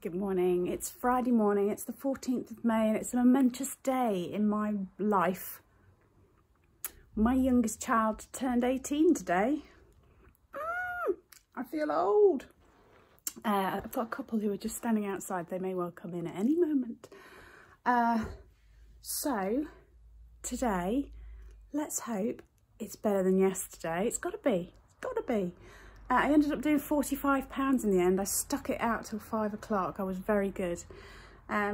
Good morning, it's Friday morning, it's the 14th of May and it's a momentous day in my life. My youngest child turned 18 today. I feel old. I've got a couple who are just standing outside, they may well come in at any moment. So today, let's hope it's better than yesterday. It's gotta be. I ended up doing £45 in the end. I stuck it out till 5 o'clock. I was very good. Yeah,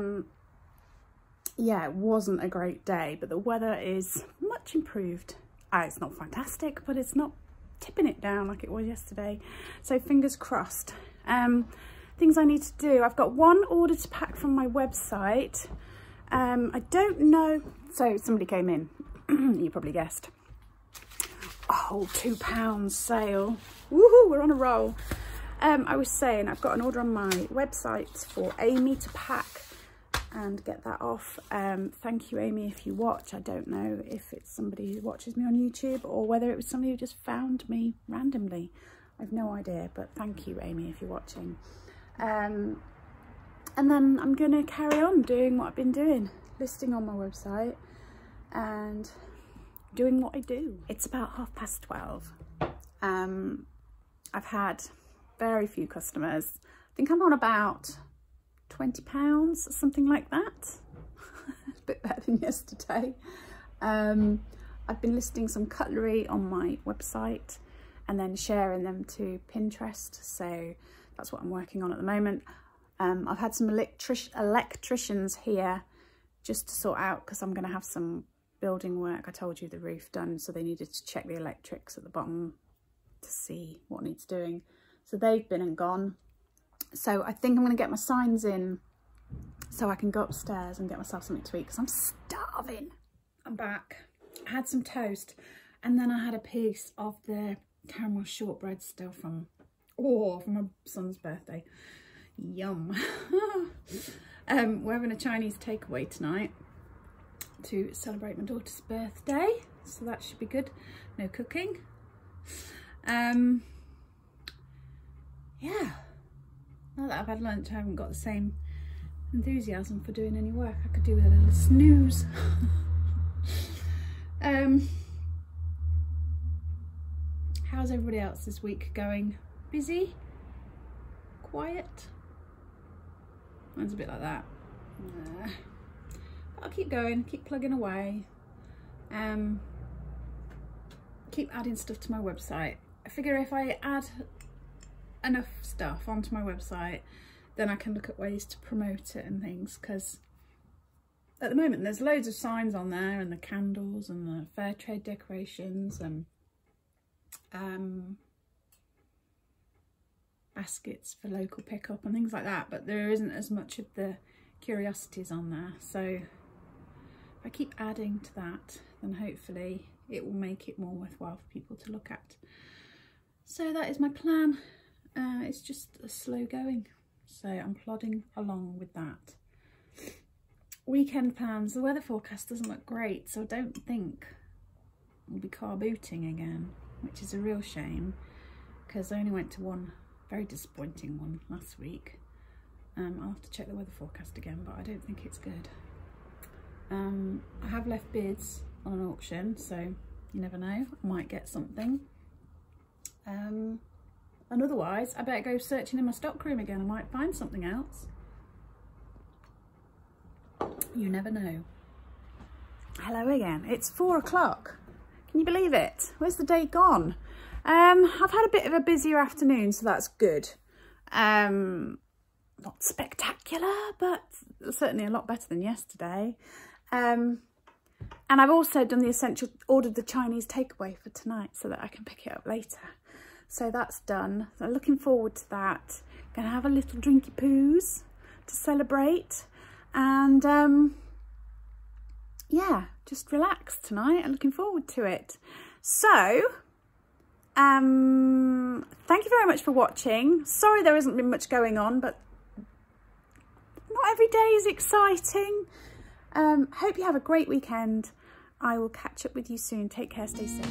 it wasn't a great day, but the weather is much improved. It's not fantastic, but it's not tipping it down like it was yesterday. So fingers crossed. Things I need to do. I've got one order to pack from my website. I don't know. So somebody came in. You probably guessed. Oh, £2 sale. Woohoo, we're on a roll. I was saying I've got an order on my website for Amy to pack and get that off. Thank you, Amy, if you watch. I don't know if it's somebody who watches me on YouTube or whether it was somebody who just found me randomly. I've no idea, but thank you, Amy, if you're watching. And then I'm going to carry on doing what I've been doing, listing on my website and doing what I do. It's about 12:30. I've had very few customers. I think I'm on about £20, something like that. A bit better than yesterday. I've been listing some cutlery on my website and then sharing them to Pinterest. So that's what I'm working on at the moment. I've had some electricians here just to sort out because I'm going to have some building work. I told you the roof done, so they needed to check the electrics at the bottom to see what needs doing. So they've been and gone. So I think I'm going to get my signs in so I can go upstairs and get myself something to eat because I'm starving. I'm back. I had some toast and then I had a piece of the caramel shortbread still from my son's birthday. Yum. We're having a Chinese takeaway tonight to celebrate my daughter's birthday, so that should be good. No cooking. Yeah, now that I've had lunch I haven't got the same enthusiasm for doing any work. I could do with a little snooze. How's everybody else this week going? Busy? Quiet? Mine's a bit like that. Nah. I'll keep going, keep plugging away, keep adding stuff to my website. I figure if I add enough stuff onto my website, then I can look at ways to promote it and things, because at the moment there's loads of signs on there and the candles and the fair trade decorations and baskets for local pickup and things like that, but there isn't as much of the curiosities on there. So if I keep adding to that, then hopefully it will make it more worthwhile for people to look at. So that is my plan. It's just a slow going, so I'm plodding along with that. Weekend plans. The weather forecast doesn't look great, so I don't think we'll be car booting again, which is a real shame because I only went to one very disappointing one last week. I'll have to check the weather forecast again, but I don't think it's good. I have left bids on an auction, so you never know, I might get something. And otherwise, I better go searching in my stockroom again. I might find something else. You never know. Hello again. It's 4 o'clock. Can you believe it? Where's the day gone? I've had a bit of a busier afternoon, so that's good. Not spectacular, but certainly a lot better than yesterday. And I've also done the essential, ordered the Chinese takeaway for tonight so that I can pick it up later. So that's done. So I'm looking forward to that. Gonna have a little drinky poos to celebrate. And yeah, just relax tonight. I'm looking forward to it. So thank you very much for watching. Sorry there hasn't been much going on, but not every day is exciting. Hope you have a great weekend. I will catch up with you soon. Take care, stay safe.